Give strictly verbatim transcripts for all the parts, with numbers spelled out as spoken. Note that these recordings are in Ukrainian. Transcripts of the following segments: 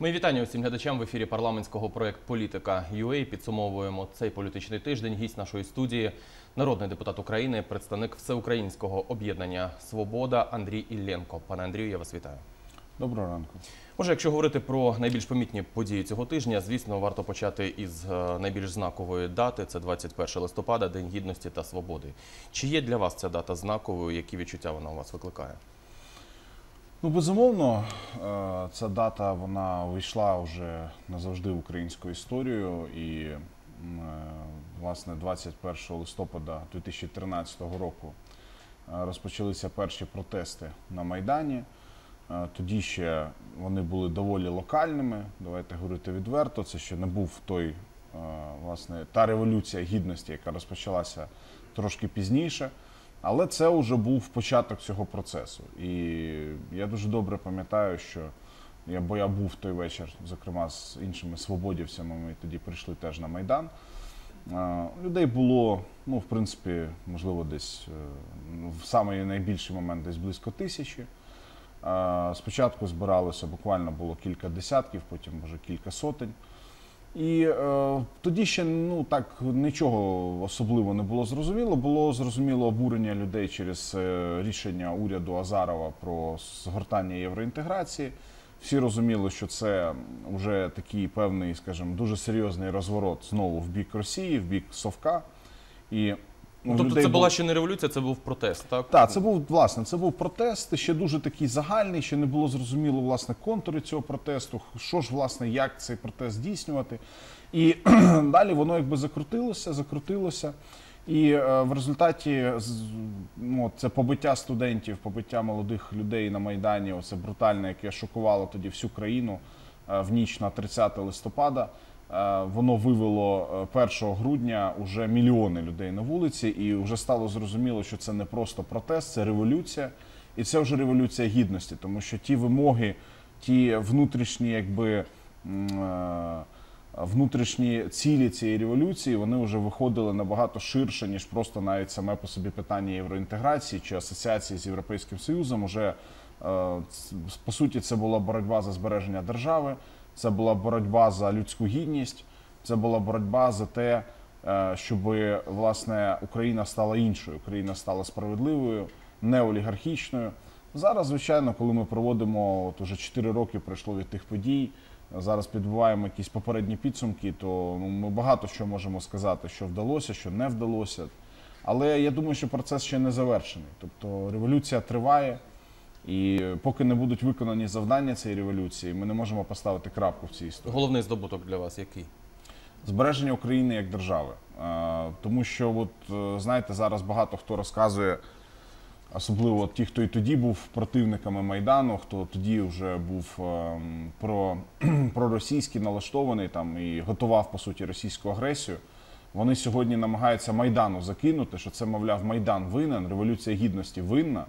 Мої вітання усім глядачам в ефірі парламентського проєкту «Політика.ua». Підсумовуємо цей політичний тиждень. Гість нашої студії – народний депутат України, представник Всеукраїнського об'єднання «Свобода» Андрій Іллєнко. Пане Андрію, я вас вітаю. Доброго ранку. Може, якщо говорити про найбільш помітні події цього тижня, звісно, варто почати із найбільш знакової дати. Це двадцять перше листопада, День Гідності та Свободи. Чи є для вас ця дата знаковою? Які відчуття вона у вас викликає? Ну, безумовно, ця дата, вона увійшла вже назавжди в українську історію. І, власне, двадцять першого листопада дві тисячі тринадцятого року розпочалися перші протести на Майдані. Тоді ще вони були доволі локальними, давайте говорити відверто, це ще не був той, власне, та революція гідності, яка розпочалася трошки пізніше, але це вже був початок цього процесу. І я дуже добре пам'ятаю, що я, бо я був той вечір, зокрема, з іншими свободівцями, ми тоді прийшли теж на Майдан. Людей було, ну, в принципі, можливо, десь в самий найбільший момент десь близько тисячі. Спочатку збиралося, буквально було кілька десятків, потім вже кілька сотень. І е, тоді ще, ну, так, нічого особливо не було зрозуміло. Було зрозуміло обурення людей через е, рішення уряду Азарова про згортання євроінтеграції. Всі розуміли, що це вже такий певний, скажімо, дуже серйозний розворот знову в бік Росії, в бік Совка. І Ну, тобто це була був... ще не революція, це був протест, так? Так, це був, власне, це був протест, ще дуже такий загальний, ще не було зрозуміло, власне, контури цього протесту, що ж, власне, як цей протест здійснювати. І далі воно якби закрутилося, закрутилося, і е, в результаті, ну, це побиття студентів, побиття молодих людей на Майдані, оце брутальне, яке шокувало тоді всю країну е, в ніч на тридцяте листопада. Воно вивело першого грудня уже мільйони людей на вулиці, і вже стало зрозуміло, що це не просто протест, це революція. І це вже революція гідності, тому що ті вимоги, ті внутрішні, якби, внутрішні цілі цієї революції, вони вже виходили набагато ширше, ніж просто навіть саме по собі питання євроінтеграції чи асоціації з Європейським Союзом. Уже, по суті, це була боротьба за збереження держави. Це була боротьба за людську гідність, це була боротьба за те, щоб, власне, Україна стала іншою, Україна стала справедливою, не олігархічною. Зараз, звичайно, коли ми проводимо, от уже чотири роки пройшло від тих подій, зараз підбиваємо якісь попередні підсумки, то, ну, ми багато що можемо сказати, що вдалося, що не вдалося. Але я думаю, що процес ще не завершений, тобто революція триває. І поки не будуть виконані завдання цієї революції, ми не можемо поставити крапку в цій історії. Головний здобуток для вас який? Збереження України як держави. Тому що, от, знаєте, зараз багато хто розказує, особливо ті, хто і тоді був противниками Майдану, хто тоді вже був про, проросійський налаштований там, і готував, по суті, російську агресію. Вони сьогодні намагаються Майдану закинути, що це, мовляв, Майдан винен, Революція Гідності винна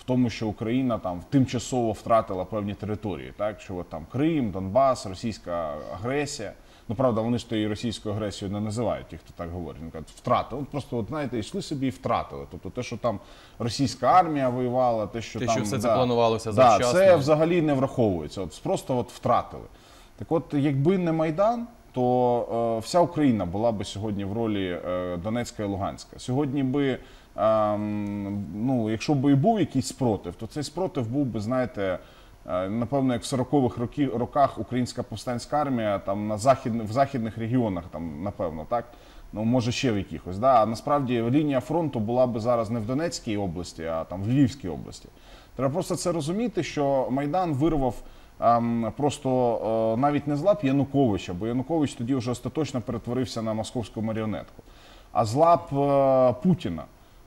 в тому, що Україна там тимчасово втратила певні території, так, що от, там Крим, Донбас, російська агресія. Ну, правда, вони ж то і російською агресією не називають, ті, хто так говорить. Вони кажуть, втратили. Просто, от, знаєте, йшли собі і втратили. Тобто те, що там російська армія воювала, те, що те, там... Те, що все да, це планувалося завчасно. Да, це взагалі не враховується. От, просто от втратили. Так от, якби не Майдан, то е, вся Україна була би сьогодні в ролі е, Донецька і Луганська. Сьогодні би... Ну, якщо б і був якийсь спротив, то цей спротив був би, знаєте, напевно, як в сорокових роках Українська повстанська армія там, на західних, в західних регіонах, там, напевно, так? Ну, може ще в якихось. Да? А насправді лінія фронту була б зараз не в Донецькій області, а там, в Львівській області. Треба просто це розуміти, що Майдан вирвав ем, просто е, навіть не з лап Януковича, бо Янукович тоді вже остаточно перетворився на московську маріонетку, а з лап е, Путіна.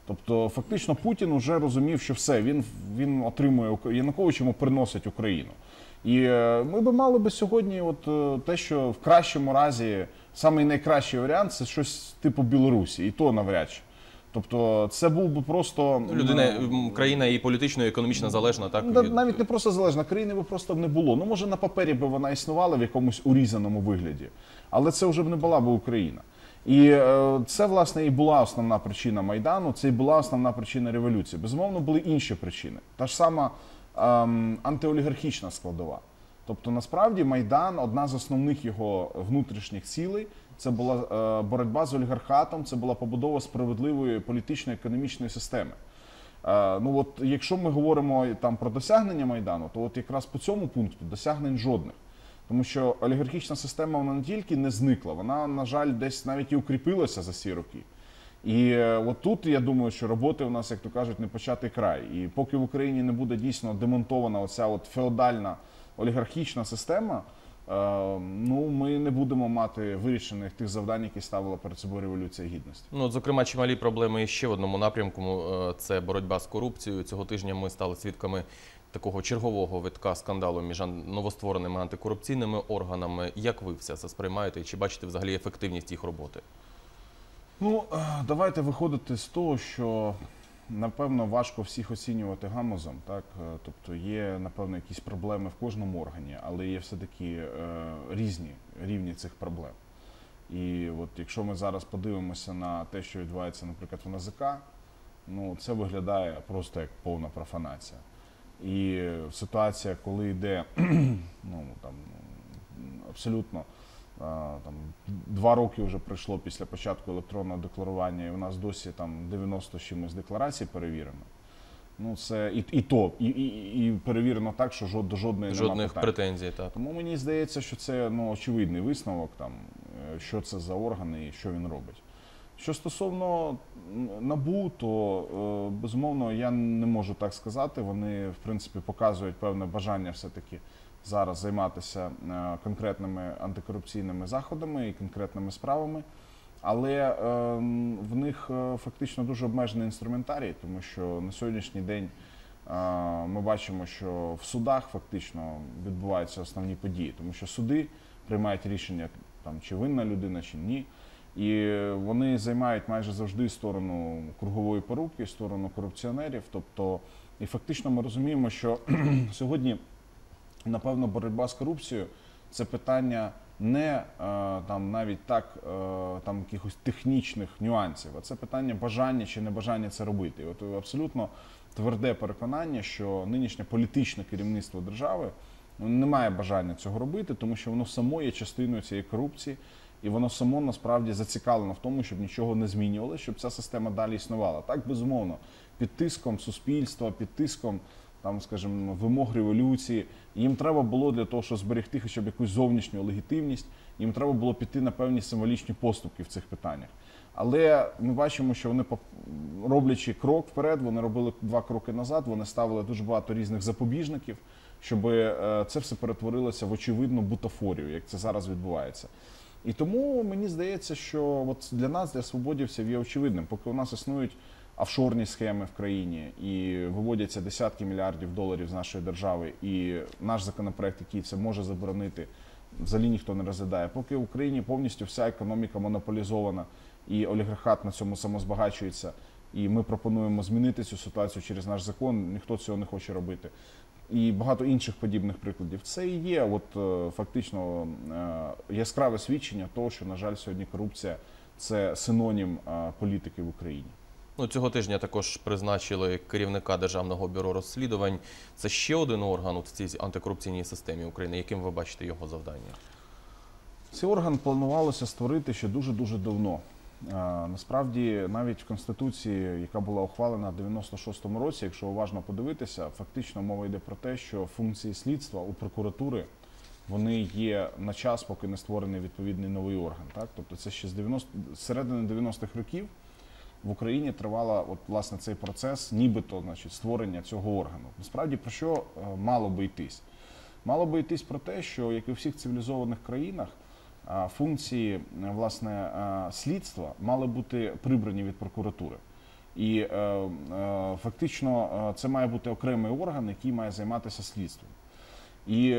Тобто, фактично, Путін уже розумів, що все, він, він отримує, Янукович йому приносить Україну. І ми б мали би сьогодні от те, що в кращому разі, самий найкращий варіант, це щось типу Білорусі, і то навряд чи. Тобто, це був би просто... Людина, ну, країна і політично, і економічно залежна, так? Навіть не просто залежна, країни би просто не було. Ну, може, на папері би вона існувала в якомусь урізаному вигляді, але це вже б не була б Україна. І це, власне, і була основна причина Майдану, це і була основна причина революції. Безумовно, були інші причини. Та ж сама ем, антиолігархічна складова. Тобто, насправді, Майдан, одна з основних його внутрішніх цілей, це була боротьба з олігархатом, це була побудова справедливої політично-економічної системи. Ну от, якщо ми говоримо там про досягнення Майдану, то от якраз по цьому пункту досягнень жодних. Тому що олігархічна система, вона не тільки не зникла, вона, на жаль, десь навіть і укріпилася за ці роки. І от тут, я думаю, що роботи у нас, як то кажуть, не початий край. І поки в Україні не буде дійсно демонтована оця от феодальна олігархічна система, ну, ми не будемо мати вирішених тих завдань, які ставила перед собою Революція Гідності. Ну, от, зокрема, чималі проблеми ще в одному напрямку – це боротьба з корупцією. Цього тижня ми стали свідками такого чергового витка скандалу між новоствореними антикорупційними органами. Як ви все це сприймаєте і чи бачите взагалі ефективність їх роботи? Ну, давайте виходити з того, що, напевно, важко всіх оцінювати гамузом, так? Тобто є, напевно, якісь проблеми в кожному органі, але є все-таки е, різні рівні цих проблем. І от якщо ми зараз подивимося на те, що відбувається, наприклад, в НАЗК, ну, це виглядає просто як повна профанація. І ситуація, коли йде, ну, там, абсолютно, там, два роки вже пройшло після початку електронного декларування, і у нас досі там дев'яносто чимось декларацій перевірено. Ну, це і, і то, і, і, і перевірено так, що жод, до жодної жодних претензій. Так. Тому мені здається, що це, ну, очевидний висновок, там, що це за органи і що він робить. Що стосовно НАБУ, то, безумовно, я не можу так сказати. Вони, в принципі, показують певне бажання все-таки зараз займатися конкретними антикорупційними заходами і конкретними справами. Але в них фактично дуже обмежений інструментарій, тому що на сьогоднішній день ми бачимо, що в судах фактично відбуваються основні події, тому що суди приймають рішення, там, чи винна людина, чи ні. І вони займають майже завжди сторону кругової поруки, сторону корупціонерів. Тобто, і фактично ми розуміємо, що сьогодні, напевно, боротьба з корупцією – це питання не там, навіть так, там, якихось технічних нюансів, а це питання бажання чи небажання це робити. І от абсолютно тверде переконання, що нинішнє політичне керівництво держави, ну, не має бажання цього робити, тому що воно само є частиною цієї корупції. І воно само, насправді, зацікавлено в тому, щоб нічого не змінювалося, щоб ця система далі існувала. Так, безумовно, під тиском суспільства, під тиском, там, скажімо, вимог революції. Їм треба було для того, щоб зберегти хоча б якусь зовнішню легітимність, їм треба було піти на певні символічні поступки в цих питаннях. Але ми бачимо, що вони, роблячи крок вперед, вони робили два кроки назад, вони ставили дуже багато різних запобіжників, щоб це все перетворилося в очевидну бутафорію, як це зараз відбувається. І тому мені здається, що от для нас, для свободівців, є очевидним. Поки у нас існують офшорні схеми в країні і виводяться десятки мільярдів доларів з нашої держави, і наш законопроект, який це може заборонити, взагалі ніхто не розглядає. Поки в Україні повністю вся економіка монополізована і олігархат на цьому самозбагачується, і ми пропонуємо змінити цю ситуацію через наш закон, ніхто цього не хоче робити. І багато інших подібних прикладів. Це і є от, фактично, яскраве свідчення того, що, на жаль, сьогодні корупція – це синонім політики в Україні. Ну, цього тижня також призначили керівника Державного бюро розслідувань. Це ще один орган у цій антикорупційній системі України. Яким ви бачите його завдання? Цей орган планувалося створити ще дуже-дуже давно. Насправді, навіть в Конституції, яка була ухвалена в дев'яносто шостому році, якщо уважно подивитися, фактично мова йде про те, що функції слідства у прокуратури, вони є на час, поки не створений відповідний новий орган. Так? Тобто це ще з дев'яностих, середини дев'яностих років в Україні тривала от, власне, цей процес, нібито, значить, створення цього органу. Насправді, про що мало би йтись? Мало би йтись про те, що, як і у всіх цивілізованих країнах, функції, власне, слідства мали бути прибрані від прокуратури. І фактично це має бути окремий орган, який має займатися слідством. І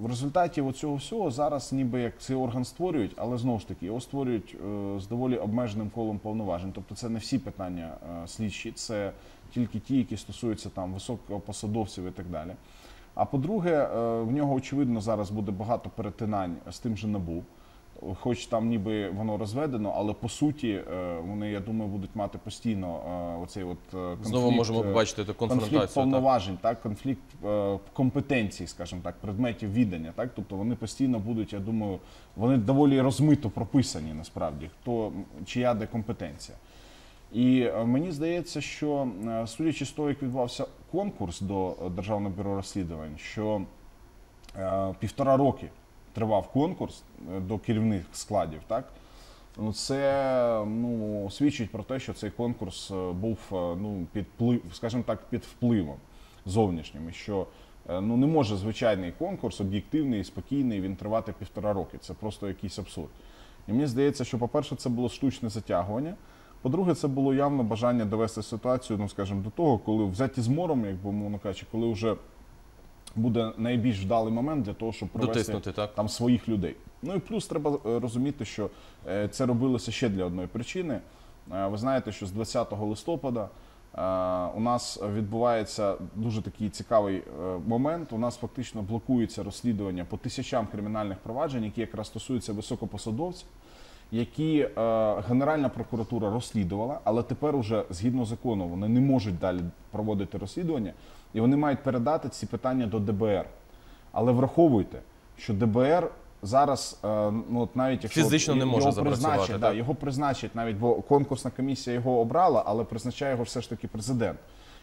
в результаті цього всього зараз ніби як цей орган створюють, але знову ж таки його створюють з доволі обмеженим колом повноважень. Тобто це не всі питання слідчі, це тільки ті, які стосуються там високопосадовців і так далі. А по-друге, в нього, очевидно, зараз буде багато перетинань з тим же НАБУ. хоч там ніби воно розведено, але по суті вони, я думаю, будуть мати постійно оцей от конфлікт. Знову можемо побачити цю конфронтацію. Конфлікт повноважень, так? Так, конфлікт компетенцій, скажімо так, предметів відання. Так? Тобто вони постійно будуть, я думаю, вони доволі розмито прописані насправді, хто, чия де компетенція. І мені здається, що, судячи з того, як відбувався конкурс до Державного бюро розслідувань, що півтора роки тривав конкурс до керівних складів, так? Це, ну, свідчить про те, що цей конкурс був, ну, під, скажімо так, під впливом зовнішнім, і що, ну, не може звичайний конкурс, об'єктивний, спокійний, він тривати півтора роки. Це просто якийсь абсурд. І мені здається, що, по-перше, це було штучне затягування. По-друге, це було явно бажання довести ситуацію, ну, скажімо, до того, коли взяті з мором, як би мовно кажучи, коли вже буде найбільш вдалий момент для того, щоб провести там своїх людей. Ну і плюс треба розуміти, що це робилося ще для одної причини. Ви знаєте, що з двадцятого листопада у нас відбувається дуже такий цікавий момент. У нас фактично блокується розслідування по тисячам кримінальних проваджень, які якраз стосуються високопосадовців, які Генеральна прокуратура розслідувала, але тепер уже згідно закону вони не можуть далі проводити розслідування, і вони мають передати ці питання до ДБР. Але враховуйте, що ДБР зараз, ну, от навіть якщо фізично не може запрацювати, да, його призначать навіть, бо конкурсна комісія його обрала, але призначає його все ж таки президент.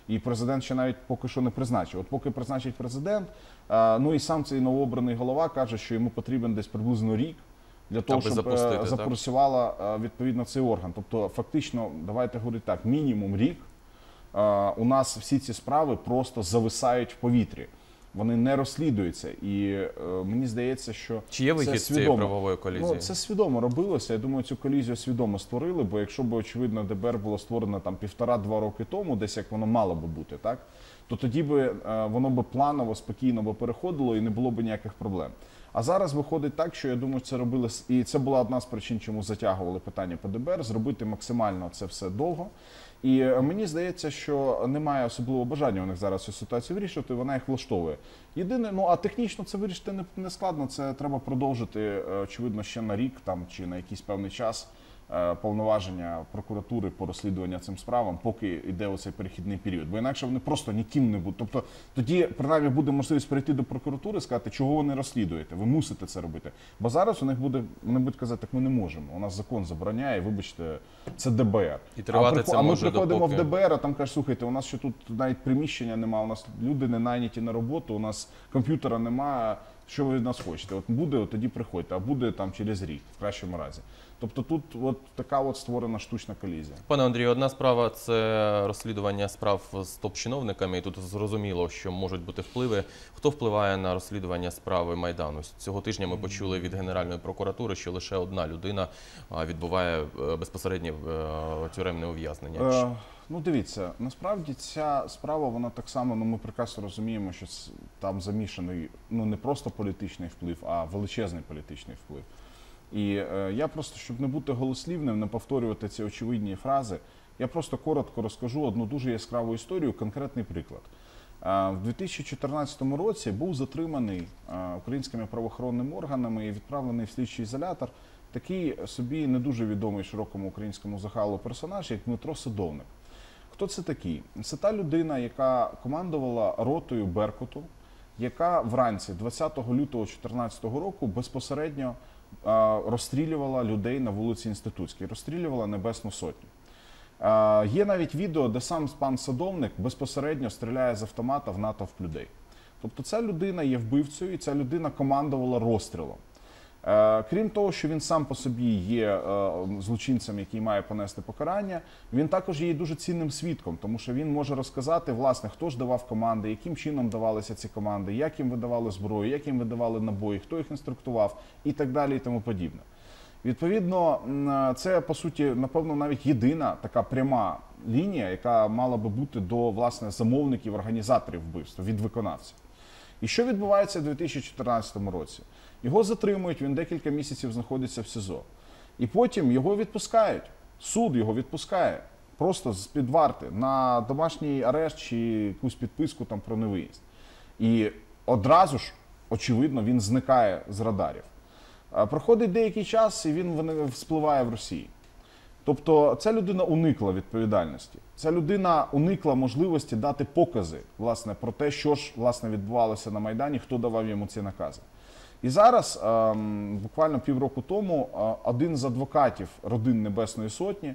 І президент ще навіть поки що не призначив. От поки призначить президент, ну і сам цей новообраний голова каже, що йому потрібен десь приблизно рік, для того, щоб запрацювала відповідно цей орган. Тобто, фактично, давайте говорити так, мінімум рік у нас всі ці справи просто зависають в повітрі. Вони не розслідуються. І мені здається, що чи є вихід цієї правової колізії? Ну, це свідомо робилося. Я думаю, цю колізію свідомо створили, бо якщо б, очевидно, ДБР було створено там півтора-два роки тому, десь як воно мало би бути, так? То тоді б воно б планово, спокійно б переходило і не було б ніяких проблем. А зараз виходить так, що, я думаю, це робили, і це була одна з причин, чому затягували питання по ДБР, зробити максимально це все довго. І мені здається, що немає особливого бажання у них зараз цю ситуацію вирішувати, вона їх влаштовує. Єдине, ну а технічно це вирішити не складно, це треба продовжити, очевидно, ще на рік там, чи на якийсь певний час повноваження прокуратури по розслідуванню цим справам, поки йде оцей перехідний період. Бо інакше вони просто ніким не будуть. Тобто тоді, принаймні, буде можливість перейти до прокуратури і сказати, чого ви не розслідуєте, ви мусите це робити. Бо зараз у них буде, вони будуть казати, так ми не можемо, у нас закон забороняє, вибачте, це ДБР. І тривати а, це а ми приходимо в ДБР, а там кажуть, слухайте, у нас ще тут навіть приміщення немає, у нас люди не найняті на роботу, у нас комп'ютера немає, що ви від нас хочете? От буде, от тоді приходьте, а буде там через рік, в кращому разі. Тобто тут от така от створена штучна колізія. Пане Андрію, одна справа – це розслідування справ з топ-чиновниками. І тут зрозуміло, що можуть бути впливи. Хто впливає на розслідування справи Майдану? Цього тижня ми почули від Генеральної прокуратури, що лише одна людина відбуває безпосереднє тюремне ув'язнення. Ну, дивіться, насправді ця справа, вона так само, ну, ми прекрасно розуміємо, що там замішаний, ну, не просто політичний вплив, а величезний політичний вплив. І е, я просто, щоб не бути голослівним, не повторювати ці очевидні фрази, я просто коротко розкажу одну дуже яскраву історію, конкретний приклад. Е, в дві тисячі чотирнадцятому році був затриманий е, українськими правоохоронними органами і відправлений в слідчий ізолятор такий собі не дуже відомий широкому українському загалу персонаж, як Дмитро Сидовник. Хто це такий? Це та людина, яка командувала ротою Беркуту, яка вранці двадцятого лютого дві тисячі чотирнадцятого року безпосередньо розстрілювала людей на вулиці Інститутській, розстрілювала Небесну Сотню. Є навіть відео, де сам пан Садовник безпосередньо стріляє з автомата в натовп людей. Тобто ця людина є вбивцею і ця людина командувала розстрілом. Крім того, що він сам по собі є злочинцем, який має понести покарання, він також є дуже цінним свідком, тому що він може розказати, власне, хто ж давав команди, яким чином давалися ці команди, як їм видавали зброю, як їм видавали набої, хто їх інструктував і так далі і тому подібне. Відповідно, це, по суті, напевно, навіть єдина така пряма лінія, яка мала би бути до, власне, замовників, організаторів вбивства, від виконавців. І що відбувається в дві тисячі чотирнадцятому році? Його затримують, він декілька місяців знаходиться в СІЗО. І потім його відпускають, суд його відпускає, просто з-під варти, на домашній арешт чи якусь підписку там про невиїзд. І одразу ж, очевидно, він зникає з радарів. Проходить деякий час, і він вспливає в Росії. Тобто ця людина уникла відповідальності. Ця людина уникла можливості дати покази, власне, про те, що ж, власне, відбувалося на Майдані, хто давав йому ці накази. І зараз, буквально півроку тому, один з адвокатів родин Небесної Сотні,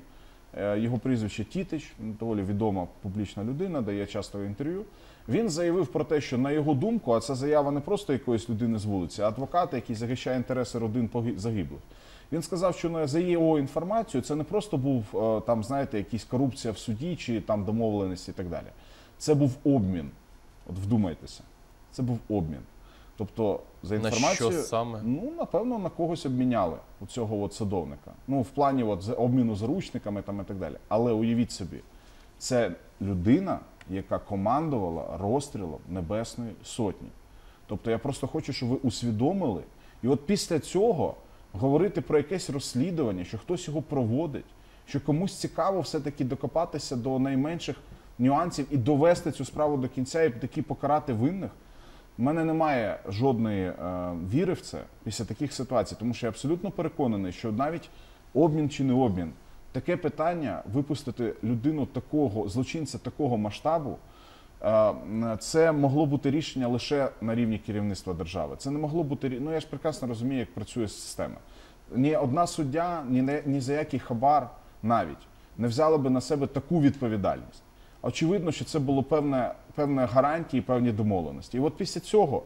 його прізвище Тітич, доволі відома публічна людина, дає часто інтерв'ю, він заявив про те, що на його думку, а це заява не просто якоїсь людини з вулиці, а адвоката, який захищає інтереси родин загиблих. Він сказав, що за його інформацією це не просто був, там, знаєте, якась корупція в суді чи там домовленості і так далі. Це був обмін. От вдумайтеся, це був обмін. Тобто, за інформацією, на що саме? Ну, напевно, на когось обміняли у цього от садовника. Ну, в плані от, обміну заручниками там, і так далі. Але уявіть собі, це людина, яка командувала розстрілом Небесної Сотні. Тобто, я просто хочу, щоб ви усвідомили. І от після цього говорити про якесь розслідування, що хтось його проводить, що комусь цікаво все-таки докопатися до найменших нюансів і довести цю справу до кінця і таки покарати винних. У мене немає жодної е, віри в це після таких ситуацій, тому що я абсолютно переконаний, що навіть обмін чи не обмін, таке питання випустити людину такого, злочинця такого масштабу, е, це могло бути рішення лише на рівні керівництва держави. Це не могло бути, ну я ж прекрасно розумію, як працює система. Ні одна суддя, ні, ні за який хабар навіть не взяла би на себе таку відповідальність. Очевидно, що це було певне, певне гарантії, певні домовленості. І от після цього,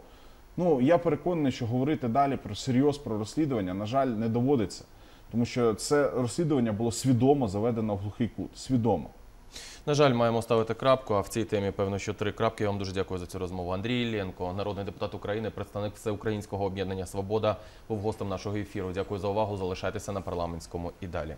ну, я переконаний, що говорити далі про серйоз, про розслідування, на жаль, не доводиться. Тому що це розслідування було свідомо заведено в глухий кут. Свідомо. На жаль, маємо ставити крапку, а в цій темі, певно, що три крапки. Я вам дуже дякую за цю розмову. Андрій Іллєнко, народний депутат України, представник Всеукраїнського об'єднання «Свобода», був гостем нашого ефіру. Дякую за увагу. Залишайтеся на парламентському і далі.